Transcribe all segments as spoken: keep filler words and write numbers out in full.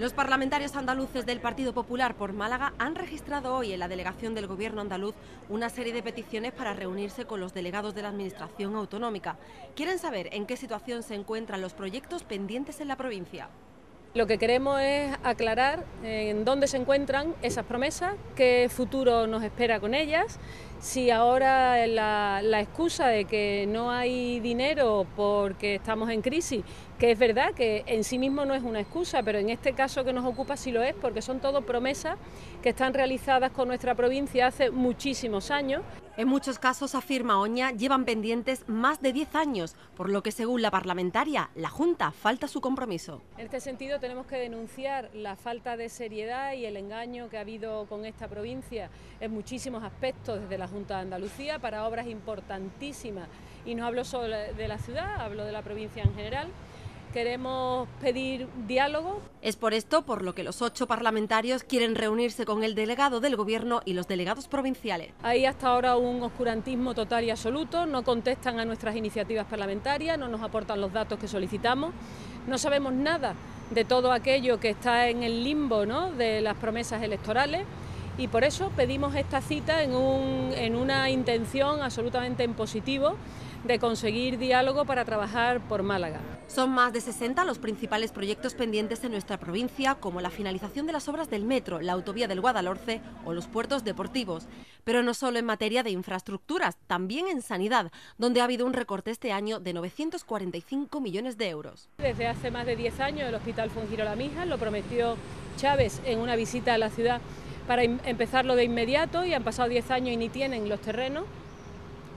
Los parlamentarios andaluces del Partido Popular por Málaga han registrado hoy en la delegación del Gobierno andaluz una serie de peticiones para reunirse con los delegados de la Administración Autonómica. Quieren saber en qué situación se encuentran los proyectos pendientes en la provincia. Lo que queremos es aclarar en dónde se encuentran esas promesas, qué futuro nos espera con ellas, si ahora la, la excusa de que no hay dinero porque estamos en crisis, que es verdad que en sí mismo no es una excusa, pero en este caso que nos ocupa sí lo es, porque son todo promesas que están realizadas con nuestra provincia hace muchísimos años. En muchos casos, afirma Oña, llevan pendientes más de diez años, por lo que según la parlamentaria, la Junta falta su compromiso. En este sentido tenemos que denunciar la falta de seriedad y el engaño que ha habido con esta provincia en muchísimos aspectos desde la Junta de Andalucía para obras importantísimas, y no hablo solo de la ciudad, hablo de la provincia en general. Queremos pedir diálogo. Es por esto por lo que los ocho parlamentarios quieren reunirse con el delegado del Gobierno y los delegados provinciales. Hay hasta ahora un oscurantismo total y absoluto, no contestan a nuestras iniciativas parlamentarias, no nos aportan los datos que solicitamos, no sabemos nada de todo aquello que está en el limbo, ¿no?, de las promesas electorales, y por eso pedimos esta cita en, un, en una intención absolutamente en positivo de conseguir diálogo para trabajar por Málaga. Son más de sesenta los principales proyectos pendientes en nuestra provincia, como la finalización de las obras del metro, la Autovía del Guadalhorce o los puertos deportivos. Pero no solo en materia de infraestructuras, también en sanidad, donde ha habido un recorte este año de novecientos cuarenta y cinco millones de euros. Desde hace más de diez años el Hospital Fuengirola Mijas lo prometió Chávez en una visita a la ciudad para empezarlo de inmediato, y han pasado diez años y ni tienen los terrenos.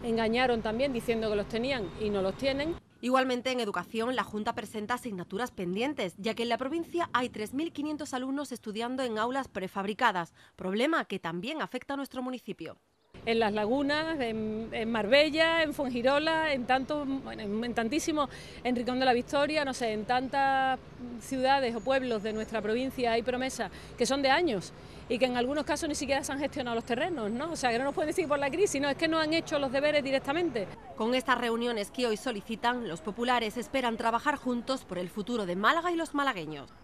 Engañaron también diciendo que los tenían y no los tienen. Igualmente, en educación, la Junta presenta asignaturas pendientes, ya que en la provincia hay tres mil quinientos alumnos estudiando en aulas prefabricadas, problema que también afecta a nuestro municipio. En Las Lagunas, en, en Marbella, en Fuengirola, en, tanto, en, en tantísimo, en Rincón de la Victoria, no sé, en tantas ciudades o pueblos de nuestra provincia hay promesas que son de años y que en algunos casos ni siquiera se han gestionado los terrenos, ¿no? O sea, que no nos pueden decir por la crisis, no, es que no han hecho los deberes directamente. Con estas reuniones que hoy solicitan, los populares esperan trabajar juntos por el futuro de Málaga y los malagueños.